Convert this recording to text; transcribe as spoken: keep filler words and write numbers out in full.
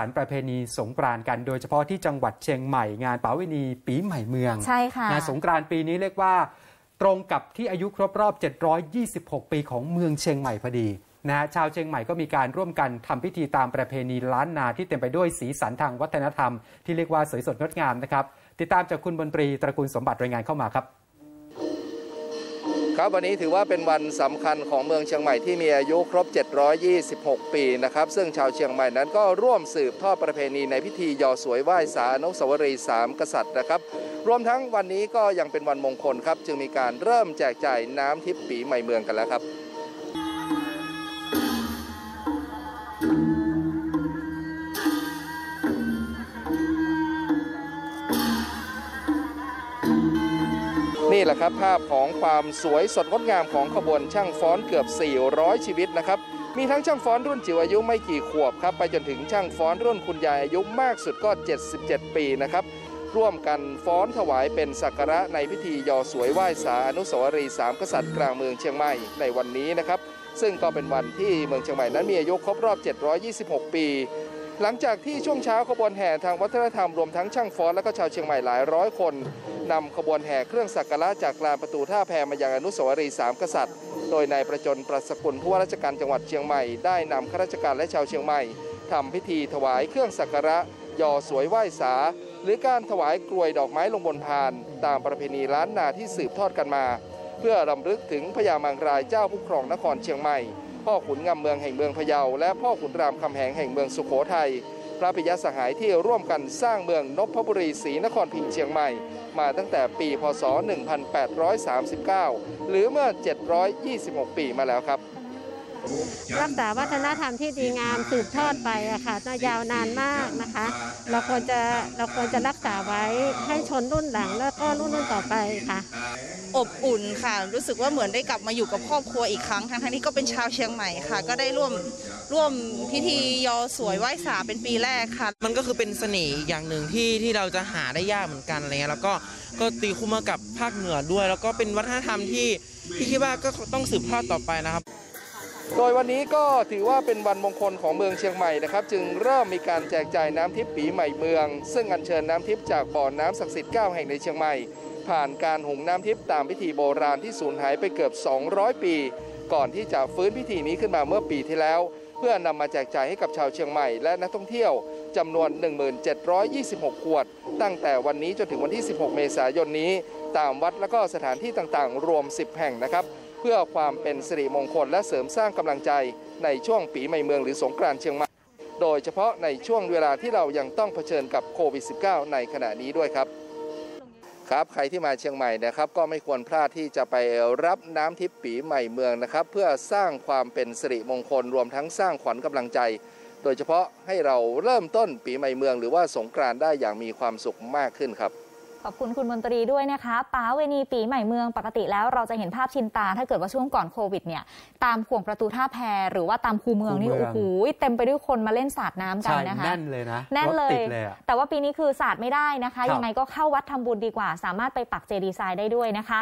สันประเพณีสงกรานต์กันโดยเฉพาะที่จังหวัดเชียงใหม่งานปาเวณีปีใหม่เมืองใช่ค่ะงานสงกรานต์ปีนี้เรียกว่าตรงกับที่อายุครบรอบเจ็ดร้อยยี่สิบหกปีของเมืองเชียงใหม่พอดีนะฮะชาวเชียงใหม่ก็มีการร่วมกันทำพิธีตามประเพณีล้านนาที่เต็มไปด้วยสีสันทางวัฒนธรรมที่เรียกว่าสวยสดงดงามนะครับติดตามจากคุณมนตรีตระกูลสมบัติรายงานเข้ามาครับครับวันนี้ถือว่าเป็นวันสำคัญของเมืองเชียงใหม่ที่มีอายุครบเจ็ดร้อยยี่สิบหกปีนะครับซึ่งชาวเชียงใหม่นั้นก็ร่วมสืบทอดประเพณีในพิธียอสวยไหว้สาอนุสาวรีย์สามกษัตริย์นะครับรวมทั้งวันนี้ก็ยังเป็นวันมงคลครับจึงมีการเริ่มแจกจ่ายน้ำทิพย์ปีใหม่เมืองกันแล้วครับนี่แหละครับภาพของความสวยสดงดงามของขบวนช่างฟ้อนเกือบสี่ร้อยชีวิตนะครับมีทั้งช่างฟ้อนรุ่นจิ๋วอายุไม่กี่ขวบครับไปจนถึงช่างฟ้อนรุ่นคุณยายอายุมากสุดก็เจ็ดสิบเจ็ดปีนะครับร่วมกันฟ้อนถวายเป็นสักการะในพิธียอสวยไหว้สาอนุสาวรีย์สามกษัตริย์กลางเมืองเชียงใหม่ในวันนี้นะครับซึ่งก็เป็นวันที่เมืองเชียงใหม่นั้นมีอายุครบรอบเจ็ดร้อยยี่สิบหกปีหลังจากที่ช่วงเช้าขบวนแห่ทางวัฒนธรรมรวมทั้งช่างฟ้อนและก็ชาวเชียงใหม่หลายร้อยคนนำขบวนแห่เครื่องสักการะจากลานประตูท่าแพมายังอนุสาวรีย์สามกษัตริย์โดยนายประจนประสกุลผู้ว่าราชการจังหวัดเชียงใหม่ได้นำข้าราชการและชาวเชียงใหม่ทำพิธีถวายเครื่องสักการะยอสวยไหว้สาหรือการถวายกลวยดอกไม้ลงบนพานตามประเพณีล้านนาที่สืบทอดกันมาเพื่อรำลึกถึงพญามังรายเจ้าผู้ครองนครเชียงใหม่พ่อขุนงำเมืองแห่งเมืองพะเยาและพ่อขุนรามคำแหงแห่งเมืองสุโขทัยพระปิยะสหายที่ร่วมกันสร้างเมืองนพบุรีศรีนครพิงค์เชียงใหม่มาตั้งแต่ปีพศหนึ่งพันแปดร้อยสามสิบเก้าหรือเมื่อเจ็ดร้อยยี่สิบหกปีมาแล้วครับรักษาวัฒนธรรมที่ดีงามสืบทอดไปอะค่ะยาวนานมากนะคะเราควรจะเราควรจะรักษาไว้ให้ชนรุ่นหลังแล้วก็รุ่นรุ่นต่อไปค่ะอบอุ่นค่ะรู้สึกว่าเหมือนได้กลับมาอยู่กับครอบครัวอีกครั้งทั้งทั้งนี้ก็เป็นชาวเชียงใหม่ค่ะก็ได้ร่วมร่วมพิธียอสวยไหว้สาเป็นปีแรกค่ะมันก็คือเป็นเสน่ห์อย่างหนึ่งที่ที่เราจะหาได้ยากเหมือนกันอะไรเงี้ยแล้วก็ก็ตีคู่มากับภาคเหนือด้วยแล้วก็เป็นวัฒนธรรมที่ที่คิดว่าก็ต้องสืบทอดต่อไปนะครับโดยวันนี้ก็ถือว่าเป็นวันมงคลของเมืองเชียงใหม่นะครับจึงเริ่มมีการแจกจ่ายน้ำทิพย์ปีใหม่เมืองซึ่งอัญเชิญน้ำทิพย์จากบ่อน้ำศักดิ์สิทธิ์เก้าแห่งในเชียงใหม่ผ่านการหุงน้ำทิพย์ตามพิธีโบราณที่สูญหายไปเกือบสองร้อยปีก่อนที่จะฟื้นพิธีนี้ขึ้นมาเมื่อปีที่แล้วเพื่อนำมาแจกจ่ายให้กับชาวเชียงใหม่และนักท่องเที่ยวจำนวน หนึ่งหมื่นเจ็ดร้อยยี่สิบหกขวดตั้งแต่วันนี้จนถึงวันที่สิบหกเมษายนนี้ตามวัดและก็สถานที่ต่างๆรวมสิบแห่งนะครับเพื่อความเป็นสิริมงคลและเสริมสร้างกำลังใจในช่วงปีใหม่เมืองหรือสงกรานต์เชียงใหม่โดยเฉพาะในช่วงเวลาที่เรายังต้องเผชิญกับโควิดสิบเก้า ในขณะนี้ด้วยครับครับใครที่มาเชียงใหม่นะครับก็ไม่ควรพลาดที่จะไปรับน้ำทิพย์ปีใหม่เมืองนะครับเพื่อสร้างความเป็นสิริมงคลรวมทั้งสร้างขวัญกำลังใจโดยเฉพาะให้เราเริ่มต้นปีใหม่เมืองหรือว่าสงกรานต์ได้อย่างมีความสุขมากขึ้นครับขอบคุณคุณมนตรีด้วยนะคะปาเวณีปีใหม่เมืองปกติแล้วเราจะเห็นภาพชินตาถ้าเกิดว่าช่วงก่อนโควิดเนี่ยตามขวงประตูท่าแพหรือว่าตามคูเมืองนี่โอ้โหเต็มไปด้วยคนมาเล่นสาดน้ำกันนะคะแน่นเลยนะแน่นเลยแต่ว่าปีนี้คือสาดไม่ได้นะคะยังไงก็เข้าวัดทำบุญดีกว่าสามารถไปปักเจดีย์ทรายได้ด้วยนะคะ